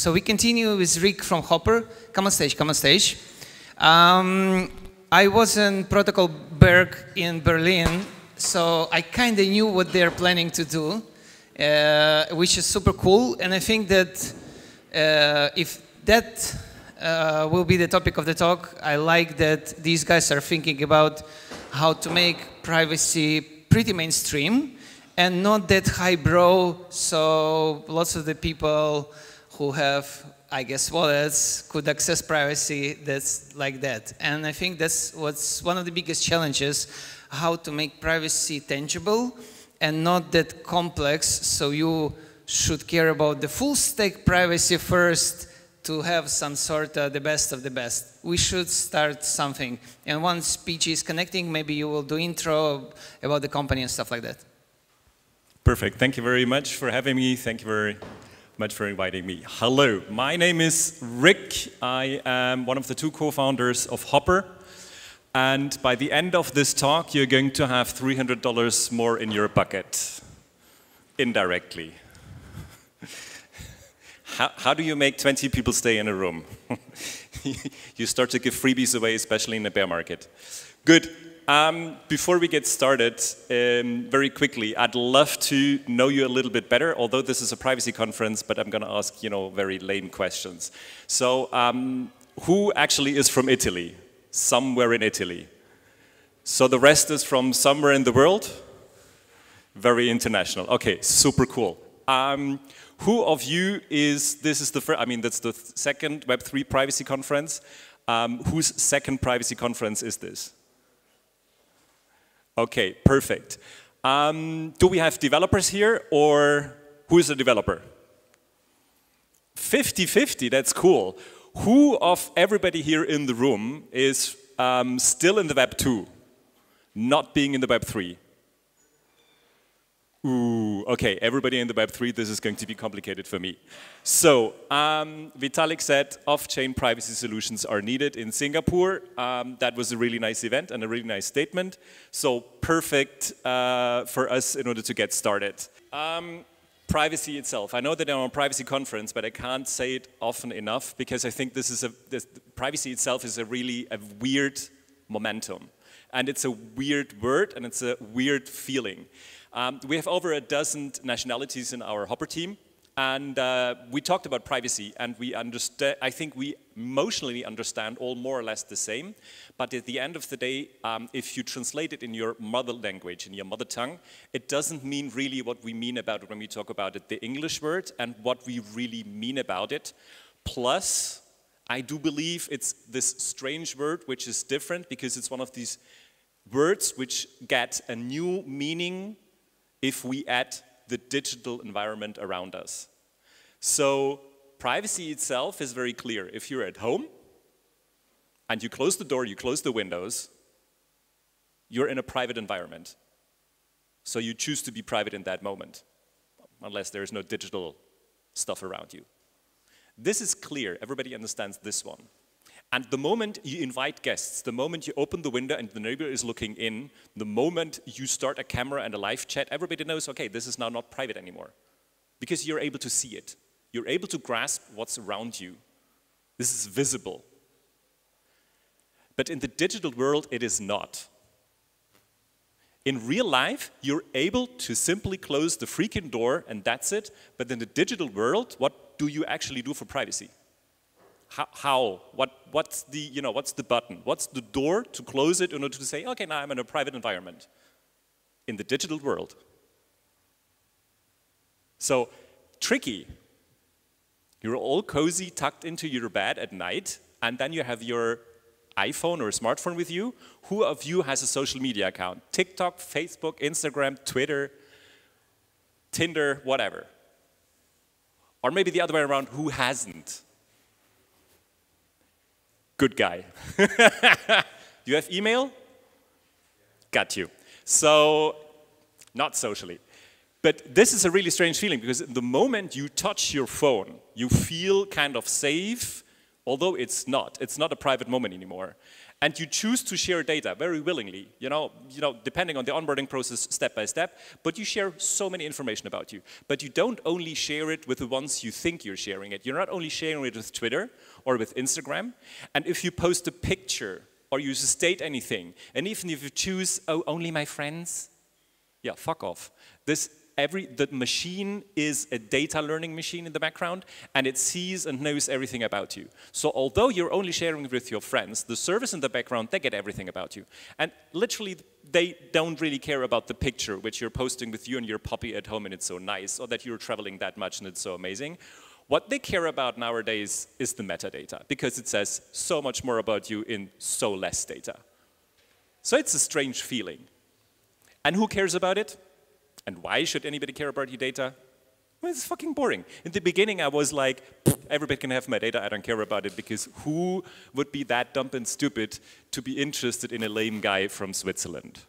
So we continue with Rick from HOPR. Come on stage, come on stage. I was in Protocol Berg in Berlin, so I kind of knew what they're planning to do, which is super cool. And I think that if that will be the topic of the talk, I like that these guys are thinking about how to make privacy pretty mainstream and not that highbrow, so lots of the people who have, I guess, wallets could access privacy that's like that. And I think that's what's one of the biggest challenges, how to make privacy tangible and not that complex. So you should care about the full stack privacy first to have some sort of the best of the best. We should start something. And once PG is connecting, maybe you will do intro about the company and stuff like that. Perfect. Thank you very much for having me. Thank you very much for inviting me. Hello, my name is Rick. I am one of the two co-founders of HOPR. And by the end of this talk, you're going to have $300 more in your bucket, indirectly. How do you make 20 people stay in a room? You start to give freebies away, especially in a bear market. Good. Before we get started, very quickly, I'd love to know you a little bit better, although this is a privacy conference, but I'm going to ask, you know, very lame questions. So, who actually is from Italy? Somewhere in Italy. So the rest is from somewhere in the world? Very international. Okay, super cool. Who of you is, this is the first, I mean, that's the second Web3 privacy conference. Whose second privacy conference is this? Okay, perfect. Do we have developers here, or who is a developer? 50-50, that's cool. Who of everybody here in the room is still in the Web 2, not being in the Web 3? Ooh, okay, everybody in the Web 3, this is going to be complicated for me. So, Vitalik said off-chain privacy solutions are needed in Singapore. That was a really nice event and a really nice statement. So, perfect for us in order to get started. Privacy itself. I know that I'm on a privacy conference, but I can't say it often enough because I think this is privacy itself is a really weird momentum. And it's a weird word and it's a weird feeling. We have over a dozen nationalities in our HOPR team, and we talked about privacy, and we understand. I think we emotionally understand all more or less the same, but at the end of the day, if you translate it in your mother language, in your mother tongue, it doesn't mean really what we mean about it when we talk about it, the English word, and what we really mean about it. Plus, I do believe it's this strange word, which is different, because it's one of these words which get a new meaning if we add the digital environment around us. So privacy itself is very clear. If you're at home and you close the door, you close the windows, you're in a private environment. So you choose to be private in that moment, unless there is no digital stuff around you. This is clear. Everybody understands this one. And the moment you invite guests, the moment you open the window and the neighbor is looking in, the moment you start a camera and a live chat, everybody knows, okay, this is now not private anymore. Because you're able to see it. You're able to grasp what's around you. This is visible. But in the digital world, it is not. In real life, you're able to simply close the freaking door and that's it. But in the digital world, what do you actually do for privacy? How? What's the, you know, what's the button? What's the door to close it in order to say, okay, now I'm in a private environment in the digital world? So, tricky. You're all cozy, tucked into your bed at night, and then you have your iPhone or smartphone with you. Who of you has a social media account? TikTok, Facebook, Instagram, Twitter, Tinder, whatever. Or maybe the other way around, who hasn't? Good guy. You have email? Got you. So, not socially. But this is a really strange feeling, because the moment you touch your phone, you feel kind of safe, although it's not. It's not a private moment anymore. and you choose to share data very willingly, depending on the onboarding process step by step, but you share so many information about you. But you don't only share it with the ones you think you're sharing it. You're not only sharing it with Twitter or with Instagram, and if you post a picture or you state anything, and even if you choose, oh, only my friends, yeah, fuck off. The machine is a data learning machine in the background, and it sees and knows everything about you. So although you're only sharing it with your friends, the service in the background, they get everything about you. And literally, they don't really care about the picture which you're posting with you and your puppy at home and it's so nice, or that you're traveling that much and it's so amazing. What they care about nowadays is the metadata, because it says so much more about you in so less data. So it's a strange feeling. And who cares about it? And why should anybody care about your data? Well, it's fucking boring. In the beginning, I was like, everybody can have my data, I don't care about it, because who would be that dumb and stupid to be interested in a lame guy from Switzerland?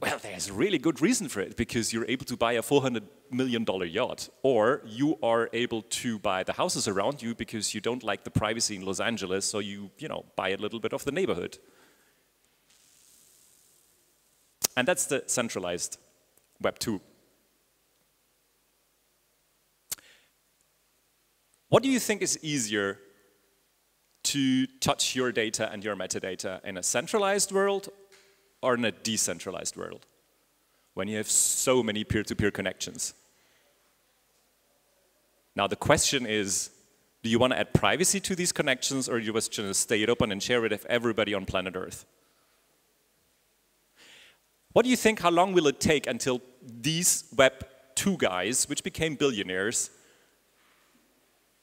Well, there's a really good reason for it, because you're able to buy a $400 million yacht, or you are able to buy the houses around you because you don't like the privacy in Los Angeles, so you buy a little bit of the neighborhood. And that's the centralized Web 2. What do you think is easier, to touch your data and your metadata in a centralized world or in a decentralized world, when you have so many peer-to-peer connections? Now the question is, do you want to add privacy to these connections, or do you just want to stay it open and share it with everybody on planet Earth? What do you think, how long will it take until these Web 2 guys, which became billionaires,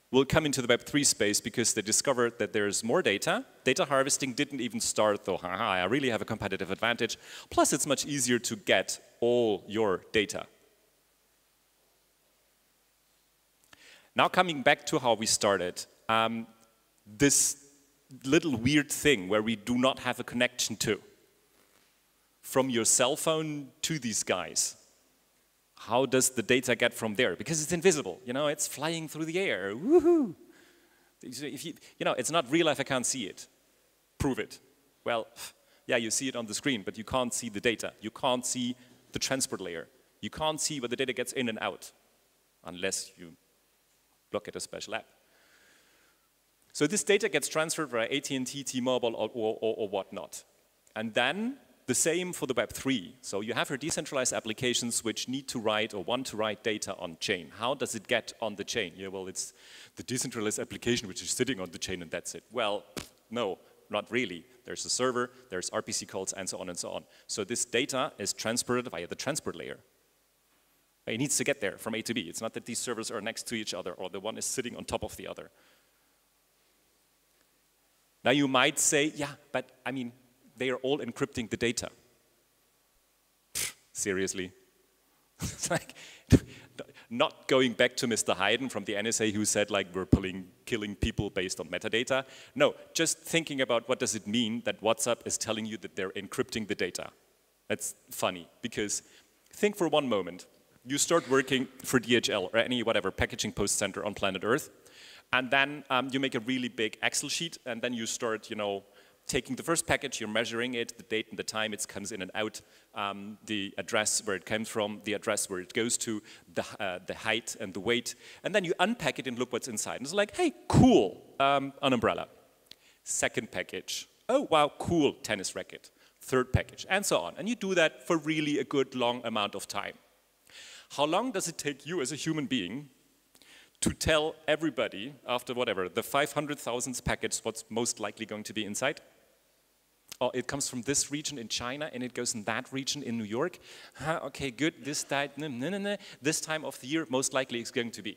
will come into the Web 3 space because they discovered that there's more data? Data harvesting didn't even start, though. Haha, I really have a competitive advantage. Plus, it's much easier to get all your data. Now, coming back to how we started, this little weird thing where we do not have a connection to. From your cell phone to these guys. How does the data get from there? Because it's invisible, it's flying through the air, woohoo! If it's not real life, I can't see it. Prove it. Well, yeah, you see it on the screen, but you can't see the data. You can't see the transport layer. You can't see where the data gets in and out, unless you look at a special app. So this data gets transferred via AT&T, T-Mobile, or whatnot. And then, the same for the Web 3. So you have your decentralized applications which need to write or want to write data on chain. How does it get on the chain? Yeah, well, it's the decentralized application which is sitting on the chain and that's it. Well, no, not really. There's a server, there's RPC calls, and so on and so on. So this data is transported via the transport layer. It needs to get there from A to B. It's not that these servers are next to each other or the one is sitting on top of the other. Now you might say, yeah, but I mean, they are all encrypting the data. Pfft, seriously. It's like, not going back to Mr. Hayden from the NSA who said, like, we're killing people based on metadata. No, just thinking about what does it mean that WhatsApp is telling you that they're encrypting the data. That's funny, because think for one moment. You start working for DHL or any whatever packaging post center on planet Earth, and then you make a really big Excel sheet, and then you start, taking the first package, you're measuring it, the date and the time it comes in and out, the address where it came from, the address where it goes to, the height and the weight, and then you unpack it and look what's inside. And it's like, hey, cool, an umbrella. Second package, oh wow, cool, tennis racket. Third package, and so on. And you do that for really a good long amount of time. How long does it take you as a human being to tell everybody after whatever, the 500,000th package, what's most likely going to be inside? Oh, it comes from this region in China and it goes in that region in New York. Huh, okay, good, this type, this time of the year most likely it's going to be.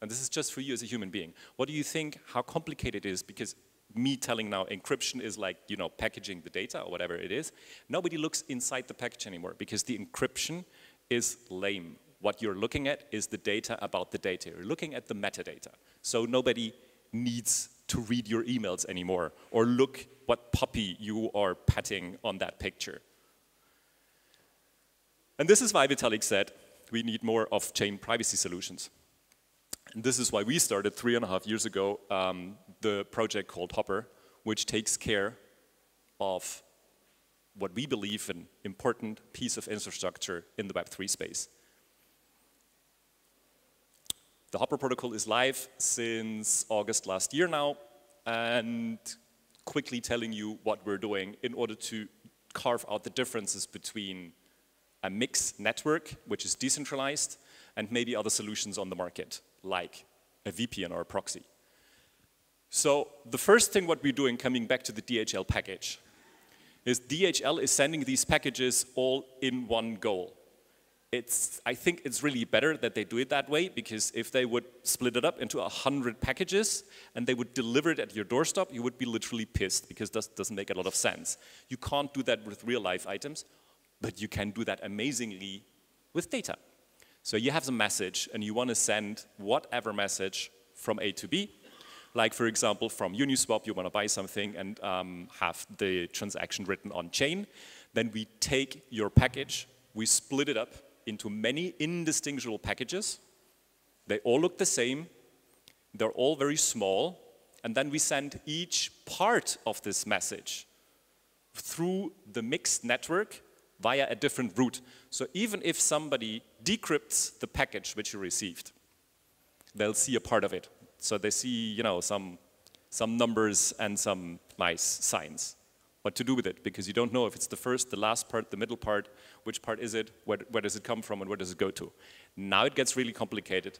And this is just for you as a human being. What do you think, how complicated it is? Because me telling now encryption is like, packaging the data or whatever it is. Nobody looks inside the package anymore because the encryption is lame. What you're looking at is the data about the data. You're looking at the metadata. So nobody needs to read your emails anymore or look what puppy you are patting on that picture. And this is why Vitalik said we need more off-chain privacy solutions. And this is why we started 3.5 years ago the project called HOPR, which takes care of what we believe an important piece of infrastructure in the Web3 space. The HOPR protocol is live since August last year now, and quickly telling you what we're doing in order to carve out the differences between a mixed network, which is decentralized, and maybe other solutions on the market, like a VPN or a proxy. So the first thing what we're doing, coming back to the DHL package, is DHL is sending these packages all in one go. I think it's really better that they do it that way, because if they would split it up into 100 packages and they would deliver it at your doorstep, you would be literally pissed, because that doesn't make a lot of sense. You can't do that with real life items, but you can do that amazingly with data. So you have some message and you want to send whatever message from A to B. Like, for example, from Uniswap, you want to buy something and have the transaction written on chain. Then we take your package, we split it up into many indistinguishable packages. They all look the same. They're all very small. And then we send each part of this message through the mixed network via a different route. So even if somebody decrypts the package which you received, they'll see a part of it. So they see, you know, some numbers and some nice signs. What to do with it? Because you don't know if it's the first, the last part, the middle part, which part is it, where does it come from, and where does it go to? Now it gets really complicated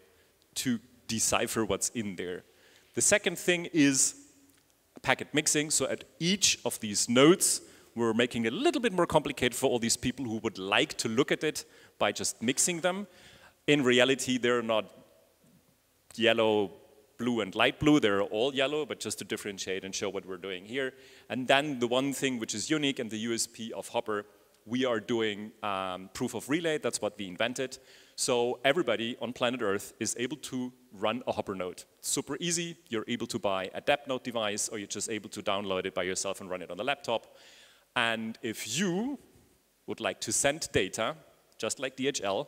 to decipher what's in there. The second thing is packet mixing. So at each of these nodes, we're making it a little bit more complicated for all these people who would like to look at it by just mixing them. In reality, they're not yellow, blue and light blue, they're all yellow, but just to differentiate and show what we're doing here. And then the one thing which is unique and the USP of HOPR, we are doing proof of relay. That's what we invented. So everybody on planet Earth is able to run a HOPR node. Super easy. You're able to buy a dApp node device, or you're just able to download it by yourself and run it on the laptop. And if you would like to send data, just like DHL,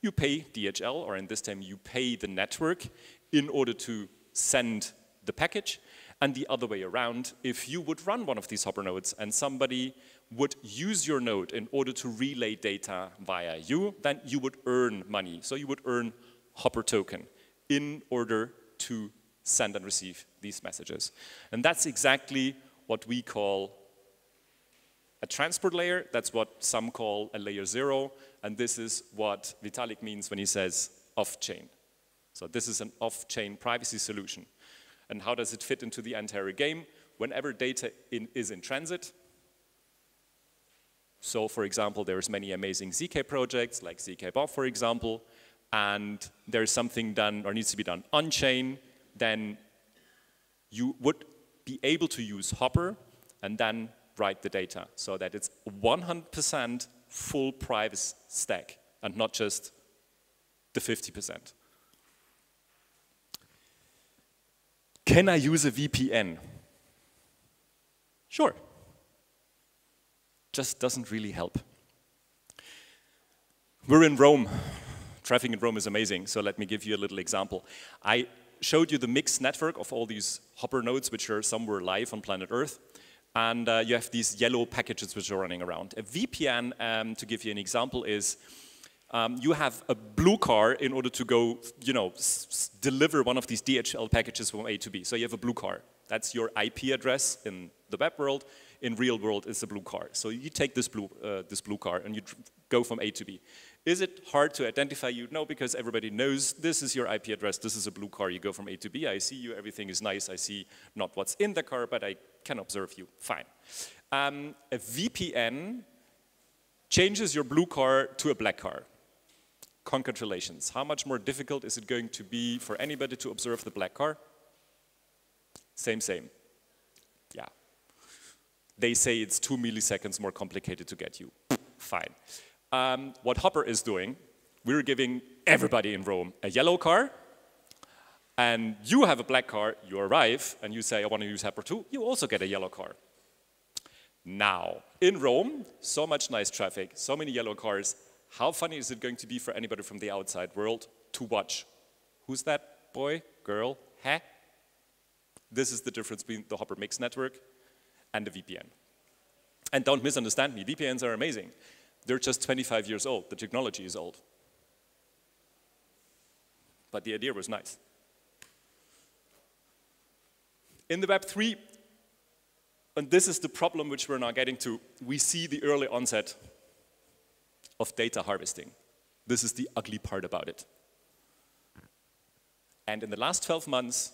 you pay DHL, or in this time you pay the network, in order to send the package. And the other way around, if you would run one of these HOPR nodes and somebody would use your node in order to relay data via you, then you would earn money. So you would earn HOPR token in order to send and receive these messages. And that's exactly what we call a transport layer. That's what some call a layer zero. And this is what Vitalik means when he says off-chain. So this is an off-chain privacy solution. And how does it fit into the entire game? Whenever data is in transit, so for example, there's many amazing ZK projects, like zkBob, for example, and there's something done or needs to be done on-chain, then you would be able to use HOPR and then write the data so that it's 100% full privacy stack and not just the 50%. Can I use a VPN? Sure. Just doesn't really help. We're in Rome. Traffic in Rome is amazing, so let me give you a little example. I showed you the mixed network of all these HOPR nodes, which are somewhere live on planet Earth. And you have these yellow packages which are running around. A VPN, to give you an example, is you have a blue car in order to go, you know, deliver one of these DHL packages from A to B. So you have a blue car. That's your IP address in the web world. In real world, it's a blue car. So you take this blue car and you go from A to B. Is it hard to identify you? No, because everybody knows this is your IP address. This is a blue car. You go from A to B. I see you. Everything is nice. I see not what's in the car, but I can observe you. Fine. A VPN changes your blue car to a black car. Congratulations. How much more difficult is it going to be for anybody to observe the black car? Same. Yeah. They say it's 2 milliseconds more complicated to get you. Fine. What HOPR is doing, we're giving everybody in Rome a yellow car, and you have a black car, you arrive, and you say, I want to use HOPR too, you also get a yellow car. Now, in Rome, so much nice traffic, so many yellow cars, how funny is it going to be for anybody from the outside world to watch? Who's that boy, girl, heh? This is the difference between the Hopper Mix network and the VPN. And don't misunderstand me, VPNs are amazing. They're just 25 years old. The technology is old. But the idea was nice. In the Web3, and this is the problem which we're now getting to, we see the early onset of data harvesting. This is the ugly part about it. And in the last 12 months,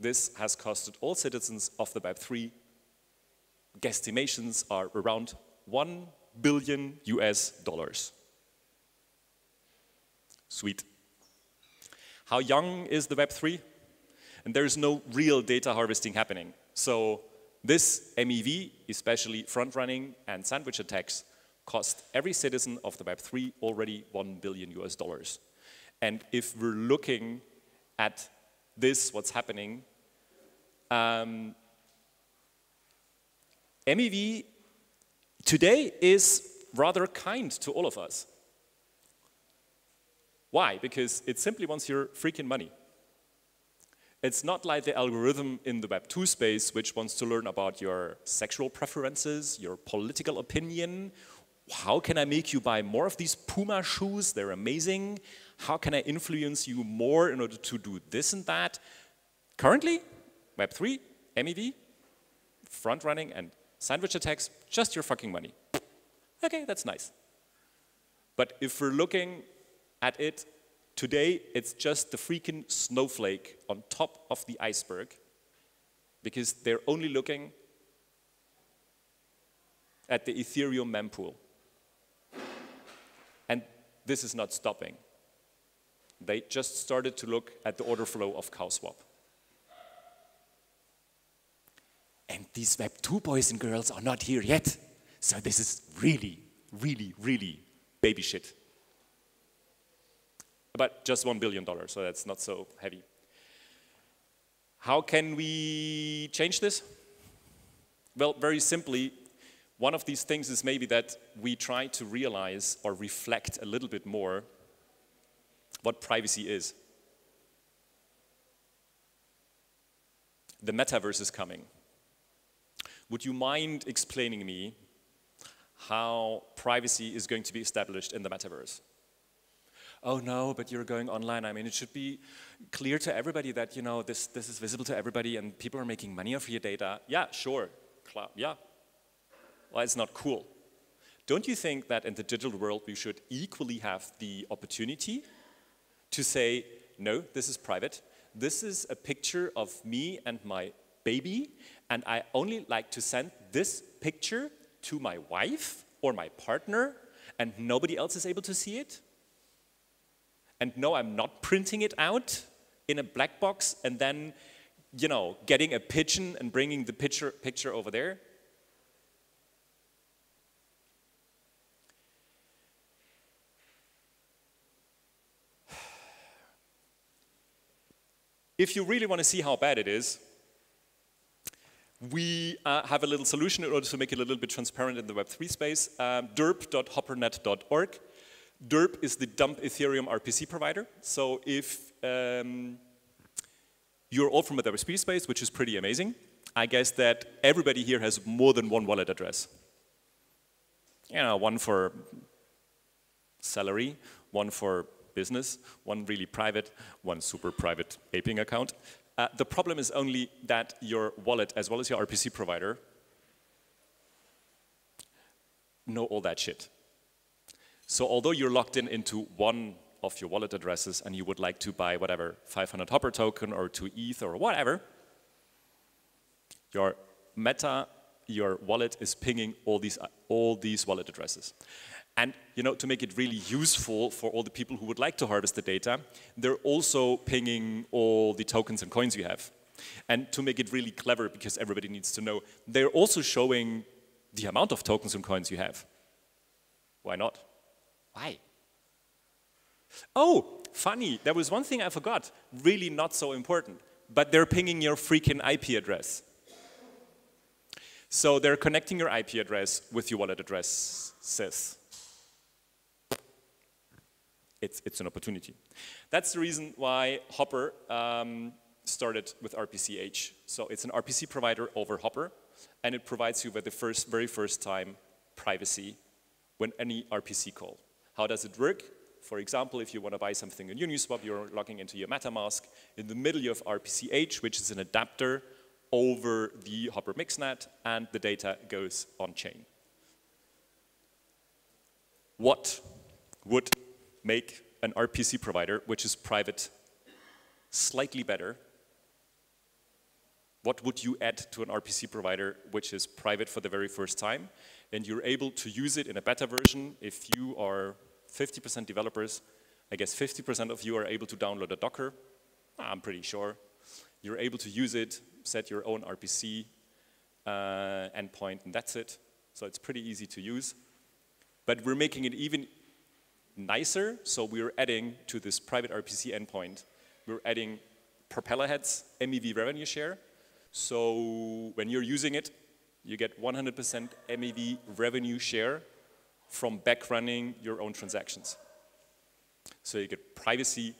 this has costed all citizens of the Web3, guesstimations are around $1 billion. Sweet. How young is the Web3? And there's no real data harvesting happening. So this MEV, especially front-running and sandwich attacks, cost every citizen of the Web3 already $1 billion. And if we're looking at this, what's happening, MEV today is rather kind to all of us. Why? Because it simply wants your freaking money. It's not like the algorithm in the Web2 space, which wants to learn about your sexual preferences, your political opinion. How can I make you buy more of these Puma shoes? They're amazing. How can I influence you more in order to do this and that? Currently, Web3, MEV, front-running, and sandwich attacks, just your fucking money. Okay, that's nice. But if we're looking at it today, it's just the freaking snowflake on top of the iceberg, because they're only looking at the Ethereum mempool. And this is not stopping. They just started to look at the order flow of CowSwap. And these Web2 boys and girls are not here yet. So this is really, really, really baby shit. About just $1 billion, so that's not so heavy. How can we change this? Well, very simply, one of these things is maybe that we try to realize or reflect a little bit more what privacy is. The metaverse is coming. Would you mind explaining me how privacy is going to be established in the metaverse? Oh no, but you're going online. I mean, it should be clear to everybody that, you know, this is visible to everybody and people are making money off your data. Yeah, sure, yeah. Well, it's not cool. Don't you think that in the digital world we should equally have the opportunity to say, no, this is private. This is a picture of me and my baby, and I only like to send this picture to my wife or my partner, and nobody else is able to see it. And no, I'm not printing it out in a black box and then, you know, getting a pigeon and bringing the picture over there. If you really want to see how bad it is, we have a little solution in order to make it a little bit transparent in the Web3 space, derp.hoppernet.org. Derp is the dump Ethereum RPC provider. So if you're all from the Web3 space, which is pretty amazing, I guess that everybody here has more than one wallet address. You know, one for salary, one for business, one really private, one super private aping account. The problem is only that your wallet, as well as your RPC provider, know all that shit. So although you're locked in into one of your wallet addresses and you would like to buy whatever, 500 Hopper token or 2 ETH or whatever, your wallet is pinging all these wallet addresses. And you know, to make it really useful for all the people who would like to harvest the data, they're also pinging all the tokens and coins you have. And to make it really clever, because everybody needs to know, they're also showing the amount of tokens and coins you have. Why not? Why? Oh, funny, there was one thing I forgot, really not so important, but they're pinging your freaking IP address. So they're connecting your IP address with your wallet addresses. It's an opportunity. That's the reason why Hopper started with RPCH. So it's an RPC provider over HOPR, and it provides you with the very first time privacy when any RPC call. How does it work? For example, if you want to buy something in Uniswap, you're logging into your MetaMask. In the middle you have RPCH, which is an adapter over the HOPR mixnet, and the data goes on-chain. What would make an RPC provider, which is private, slightly better? What would you add to an RPC provider which is private for the very first time? And you're able to use it in a beta version. If you are 50% developers, I guess 50% of you are able to download a Docker. I'm pretty sure. You're able to use it, set your own RPC endpoint, and that's it. So it's pretty easy to use. But we're making it even nicer, so we're adding to this private RPC endpoint, we're adding propeller heads, MEV revenue share. So when you're using it, you get 100% MEV revenue share from back running your own transactions. So you get privacy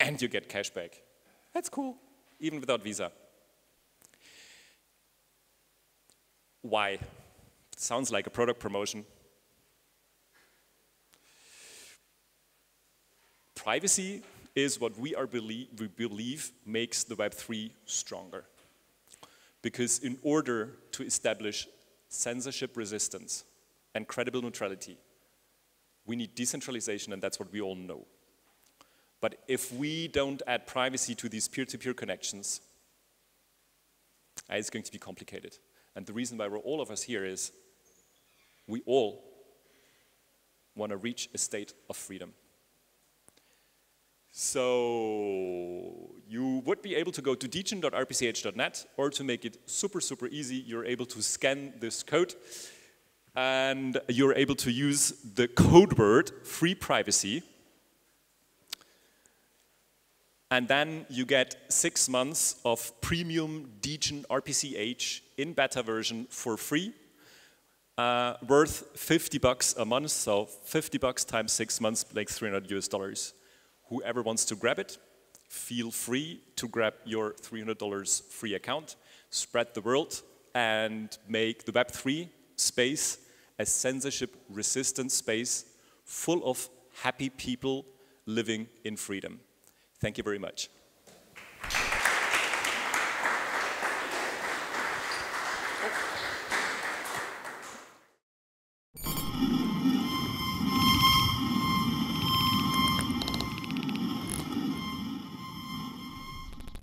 and you get cashback. That's cool, even without Visa. Why? It sounds like a product promotion. Privacy is what we believe makes the Web3 stronger. Because in order to establish censorship resistance and credible neutrality, we need decentralization, and that's what we all know. But if we don't add privacy to these peer-to-peer connections, it's going to be complicated. And the reason why we're all of us here is we all want to reach a state of freedom. So you would be able to go to degen.rpch.net, or to make it super, super easy, you're able to scan this code, and you're able to use the code word, free privacy, and then you get 6 months of premium Degen RPCH in beta version for free, worth $50 a month, so $50 times 6 months, like $300 US. Whoever wants to grab it, feel free to grab your $300 free account, spread the world, and make the Web3 space a censorship-resistant space full of happy people living in freedom. Thank you very much.